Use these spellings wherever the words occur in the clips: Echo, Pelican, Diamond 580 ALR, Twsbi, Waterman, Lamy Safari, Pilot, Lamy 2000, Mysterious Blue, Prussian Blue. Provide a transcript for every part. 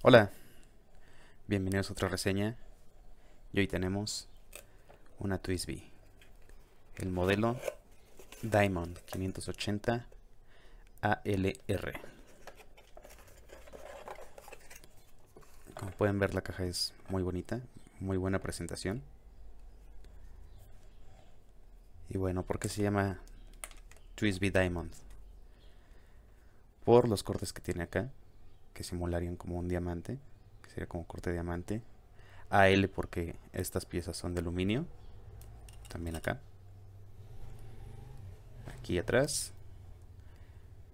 Hola, bienvenidos a otra reseña. Y hoy tenemos una Twsbi, el modelo Diamond 580 ALR. Como pueden ver, la caja es muy bonita, muy buena presentación. Y bueno, ¿por qué se llama Twsbi Diamond? Por los cortes que tiene acá, que simularían como un diamante, que sería como corte de diamante. AL porque estas piezas son de aluminio. También acá, aquí atrás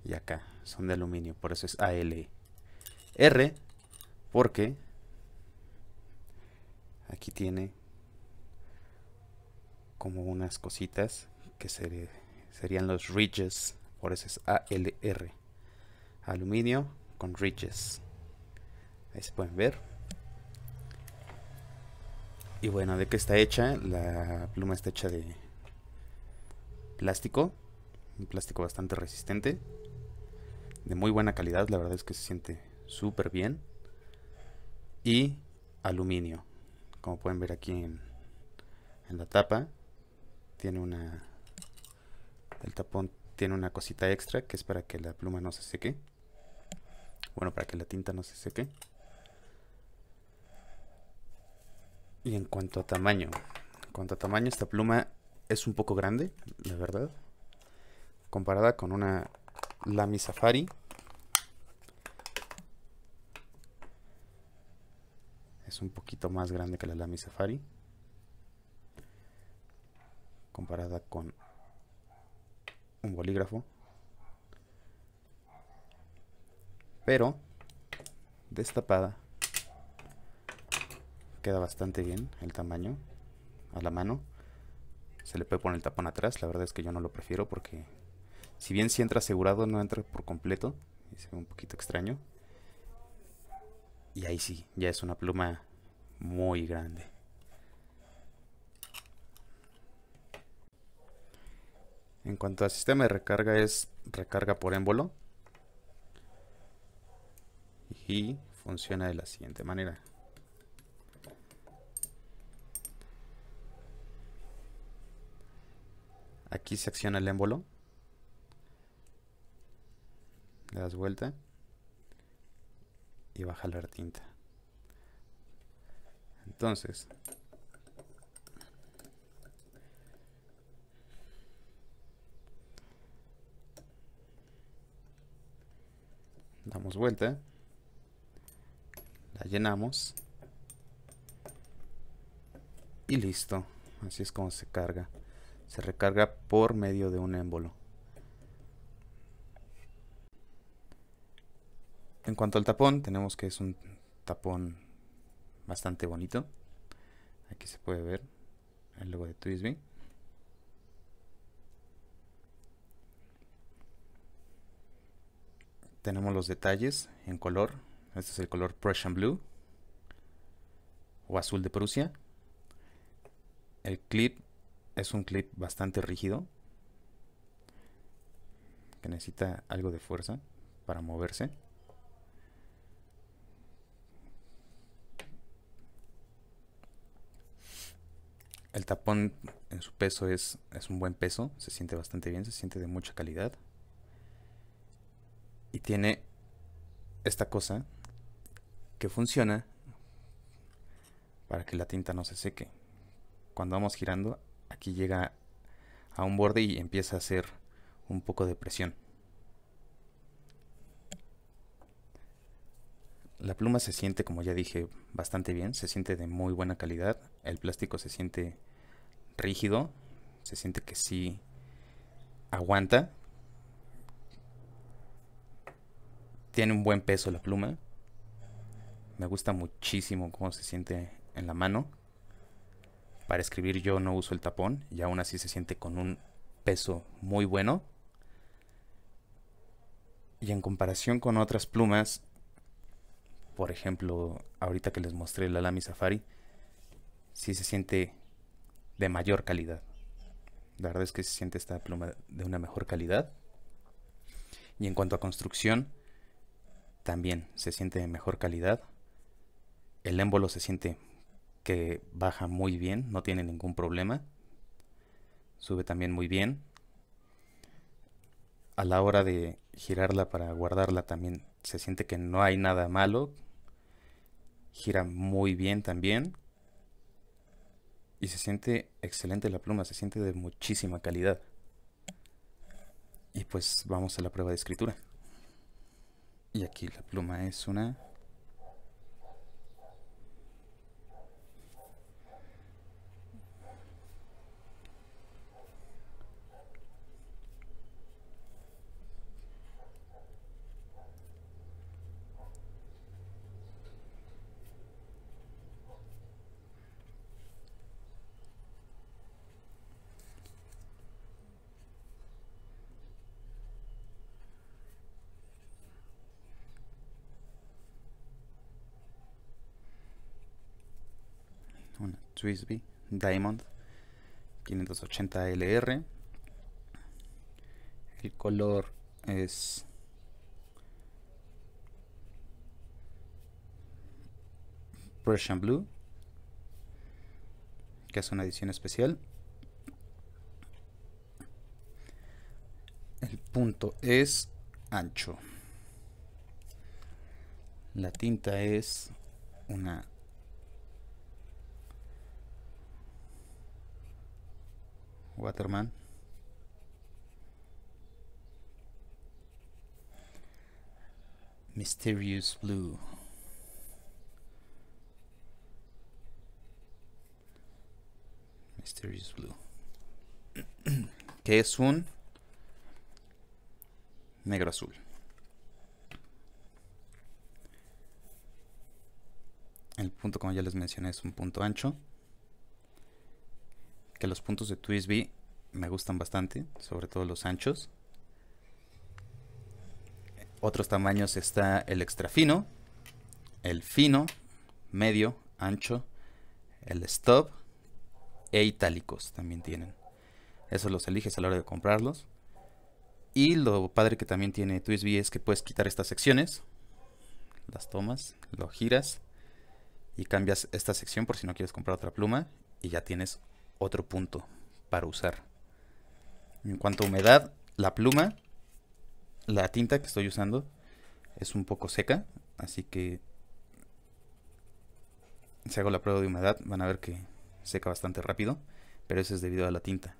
y acá son de aluminio, por eso es AL. R porque aquí tiene como unas cositas que serían los ridges, por eso es ALR, aluminio con ridges. Ahí se pueden ver. Y bueno, ¿de qué está hecha? La pluma está hecha de plástico, un plástico bastante resistente, de muy buena calidad, la verdad es que se siente súper bien. Y aluminio, como pueden ver aquí en la tapa, tiene el tapón tiene una cosita extra que es para que la pluma no se seque. Bueno, para que la tinta no se seque. Y en cuanto a tamaño, esta pluma es un poco grande, la verdad, comparada con una Lamy Safari. Es un poquito más grande que la Lamy Safari, comparada con un bolígrafo. Pero destapada queda bastante bien el tamaño a la mano. Se le puede poner el tapón atrás, la verdad es que yo no lo prefiero porque si bien sí entra asegurado, no entra por completo y se ve un poquito extraño. Y ahí sí, ya es una pluma muy grande. En cuanto al sistema de recarga, es recarga por émbolo. Y funciona de la siguiente manera. Aquí se acciona el émbolo, le das vuelta y va a jalar tinta. Entonces, damos vuelta, la llenamos y listo. Así es como se carga. Se recarga por medio de un émbolo. En cuanto al tapón, tenemos que es un tapón bastante bonito. Aquí se puede ver el logo de Twsbi. Tenemos los detalles en color. Este es el color Prussian Blue o azul de Prusia. El clip es un clip bastante rígido que necesita algo de fuerza para moverse. El tapón en su peso es un buen peso, se siente bastante bien, se siente de mucha calidad. Y tiene esta cosa que funciona para que la tinta no se seque. Cuando vamos girando, aquí llega a un borde y empieza a hacer un poco de presión. La pluma se siente, como ya dije, bastante bien, se siente de muy buena calidad. El plástico se siente rígido, se siente que sí aguanta. Tiene un buen peso la pluma. Me gusta muchísimo cómo se siente en la mano. Para escribir yo no uso el tapón y aún así se siente con un peso muy bueno. Y en comparación con otras plumas, por ejemplo, ahorita que les mostré la Lamy Safari, sí se siente de mayor calidad. La verdad es que se siente esta pluma de una mejor calidad. Y en cuanto a construcción, también se siente de mejor calidad. El émbolo se siente que baja muy bien, no tiene ningún problema. Sube también muy bien. A la hora de girarla para guardarla también se siente que no hay nada malo. Gira muy bien también. Y se siente excelente la pluma, se siente de muchísima calidad. Y pues vamos a la prueba de escritura. Y aquí la pluma es una... una Twsbi Diamond 580 ALR. El color es Prussian Blue, que es una edición especial. El punto es ancho. La tinta es una Waterman. Mysterious Blue. Mysterious Blue. Que es un negro azul. El punto, como ya les mencioné, es un punto ancho. Que los puntos de Twsbi me gustan bastante, sobre todo los anchos. Otros tamaños está el extra fino, el fino, medio, ancho, el stop e itálicos también tienen. Esos los eliges a la hora de comprarlos. Y lo padre que también tiene Twsbi es que puedes quitar estas secciones, las tomas, lo giras y cambias esta sección por si no quieres comprar otra pluma y ya tienes otro punto para usar. En cuanto a humedad, la pluma, la tinta que estoy usando es un poco seca, así que si hago la prueba de humedad van a ver que seca bastante rápido, pero eso es debido a la tinta,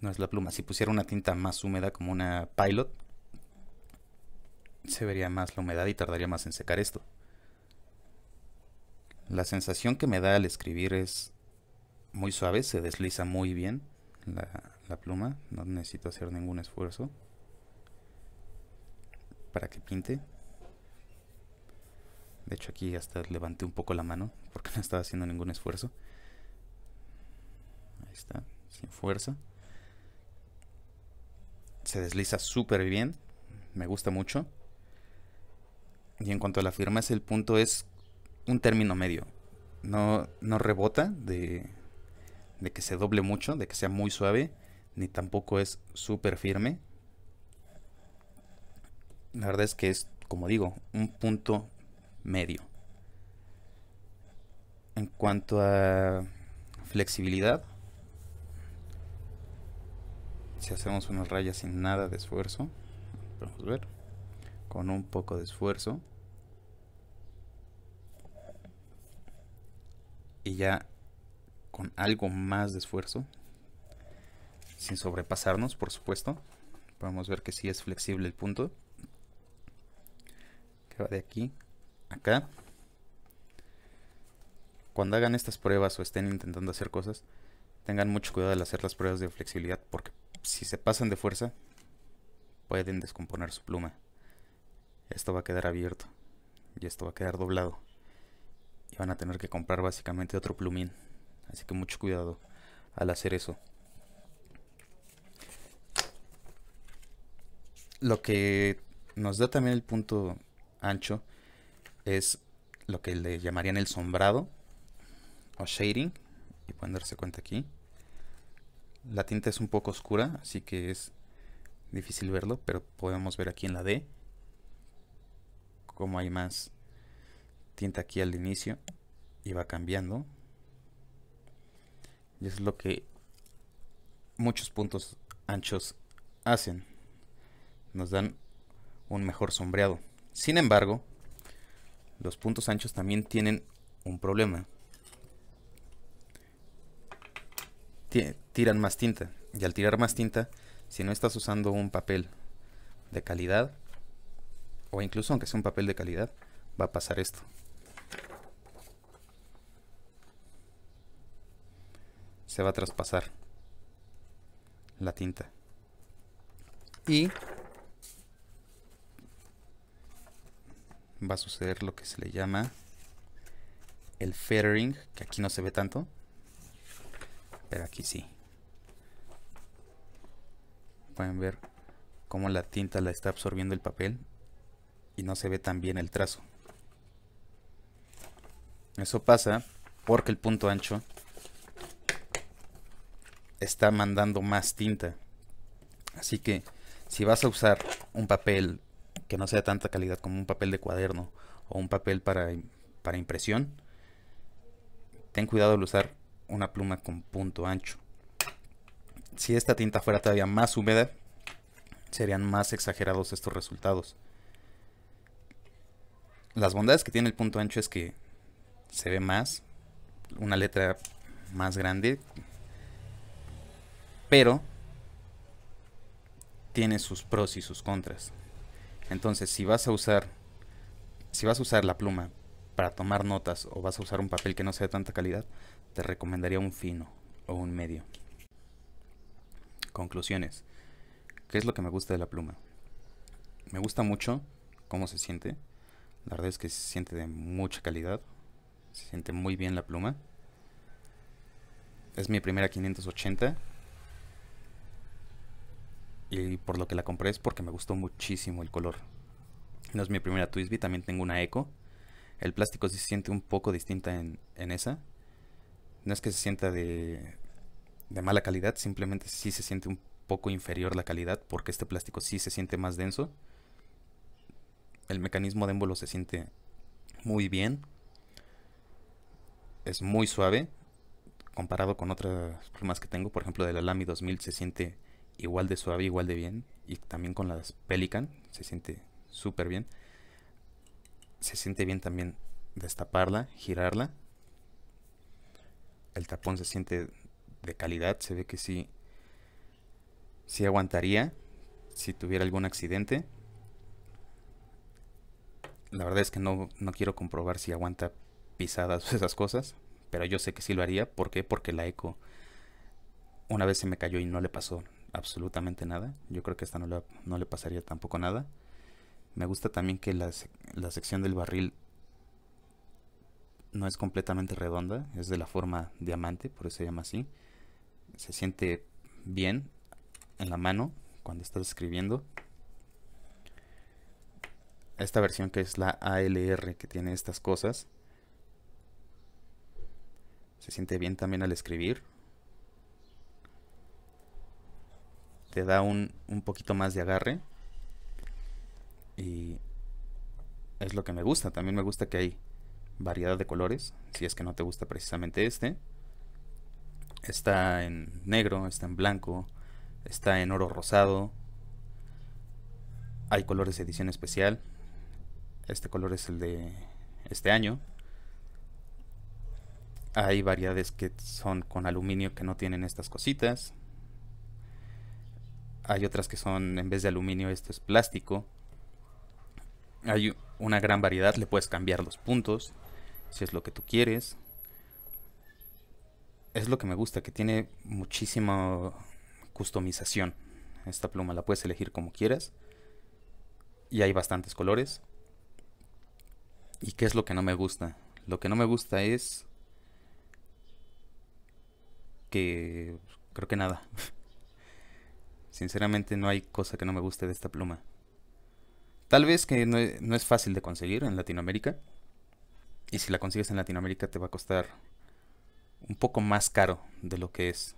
no es la pluma. Si pusiera una tinta más húmeda como una Pilot, se vería más la humedad y tardaría más en secar esto. La sensación que me da al escribir es muy suave, se desliza muy bien la pluma, no necesito hacer ningún esfuerzo para que pinte. De hecho aquí hasta levanté un poco la mano porque no estaba haciendo ningún esfuerzo. Ahí está, sin fuerza. Se desliza súper bien, me gusta mucho. Y en cuanto a la firmeza, el punto es un término medio, no rebota de que se doble mucho, de que sea muy suave, ni tampoco es súper firme. La verdad es que es, como digo, un punto medio. En cuanto a flexibilidad, si hacemos unas rayas sin nada de esfuerzo, vamos a ver, con un poco de esfuerzo, y ya con algo más de esfuerzo, sin sobrepasarnos, por supuesto, podemos ver que sí es flexible el punto, que va de aquí a acá. Cuando hagan estas pruebas o estén intentando hacer cosas, tengan mucho cuidado al hacer las pruebas de flexibilidad, porque si se pasan de fuerza, pueden descomponer su pluma. Esto va a quedar abierto y esto va a quedar doblado. Y van a tener que comprar básicamente otro plumín. Así que mucho cuidado al hacer eso. Lo que nos da también el punto ancho es lo que le llamarían el sombrado o shading. Y pueden darse cuenta aquí. La tinta es un poco oscura, así que es difícil verlo. Pero podemos ver aquí en la D cómo hay más tinta aquí al inicio y va cambiando. Y es lo que muchos puntos anchos hacen, nos dan un mejor sombreado. Sin embargo, los puntos anchos también tienen un problema: tiran más tinta, y al tirar más tinta, si no estás usando un papel de calidad, o incluso aunque sea un papel de calidad, va a pasar esto. Se va a traspasar la tinta. Y va a suceder lo que se le llama el feathering, que aquí no se ve tanto, pero aquí sí. Pueden ver cómo la tinta la está absorbiendo el papel y no se ve tan bien el trazo. Eso pasa porque el punto ancho está mandando más tinta. Así que si vas a usar un papel que no sea de tanta calidad, como un papel de cuaderno o un papel para impresión, ten cuidado al usar una pluma con punto ancho. Si esta tinta fuera todavía más húmeda, serían más exagerados estos resultados. Las bondades que tiene el punto ancho es que se ve más, una letra más grande, pero tiene sus pros y sus contras. Entonces, si vas a usar la pluma para tomar notas, o vas a usar un papel que no sea de tanta calidad, te recomendaría un fino o un medio. Conclusiones. ¿Qué es lo que me gusta de la pluma? Me gusta mucho cómo se siente. La verdad es que se siente de mucha calidad. Se siente muy bien la pluma. Es mi primera 580. Y por lo que la compré es porque me gustó muchísimo el color. No es mi primera Twsbi, también tengo una Echo. El plástico sí se siente un poco distinta en esa. No es que se sienta de mala calidad, simplemente sí se siente un poco inferior la calidad, porque este plástico sí se siente más denso. El mecanismo de émbolo se siente muy bien. Es muy suave comparado con otras plumas que tengo. Por ejemplo, de la Lamy 2000 se siente igual de suave, igual de bien, y también con las Pelican se siente súper bien. Se siente bien también destaparla, girarla. El tapón se siente de calidad, se ve que sí aguantaría si tuviera algún accidente. La verdad es que no quiero comprobar si aguanta pisadas o esas cosas, pero yo sé que sí lo haría. ¿Por qué? Porque la Echo una vez se me cayó y no le pasó absolutamente nada. Yo creo que esta no le pasaría tampoco nada. Me gusta también que la sección del barril no es completamente redonda, es de la forma diamante, por eso se llama así. Se siente bien en la mano cuando estás escribiendo. Esta versión, que es la ALR, que tiene estas cosas, se siente bien también al escribir. Te da un poquito más de agarre, y es lo que me gusta. También me gusta que hay variedad de colores. Si es que no te gusta precisamente este, está en negro, está en blanco, está en oro rosado. Hay colores de edición especial. Este color es el de este año. Hay variedades que son con aluminio, que no tienen estas cositas. Hay otras que son, en vez de aluminio, esto es plástico. Hay una gran variedad. Le puedes cambiar los puntos si es lo que tú quieres. Es lo que me gusta, que tiene muchísima customización. Esta pluma la puedes elegir como quieras, y hay bastantes colores. ¿Y qué es lo que no me gusta? Lo que no me gusta es que... creo que nada. Sinceramente no hay cosa que no me guste de esta pluma. Tal vez que no es fácil de conseguir en Latinoamérica. Y si la consigues en Latinoamérica te va a costar un poco más caro de lo que es.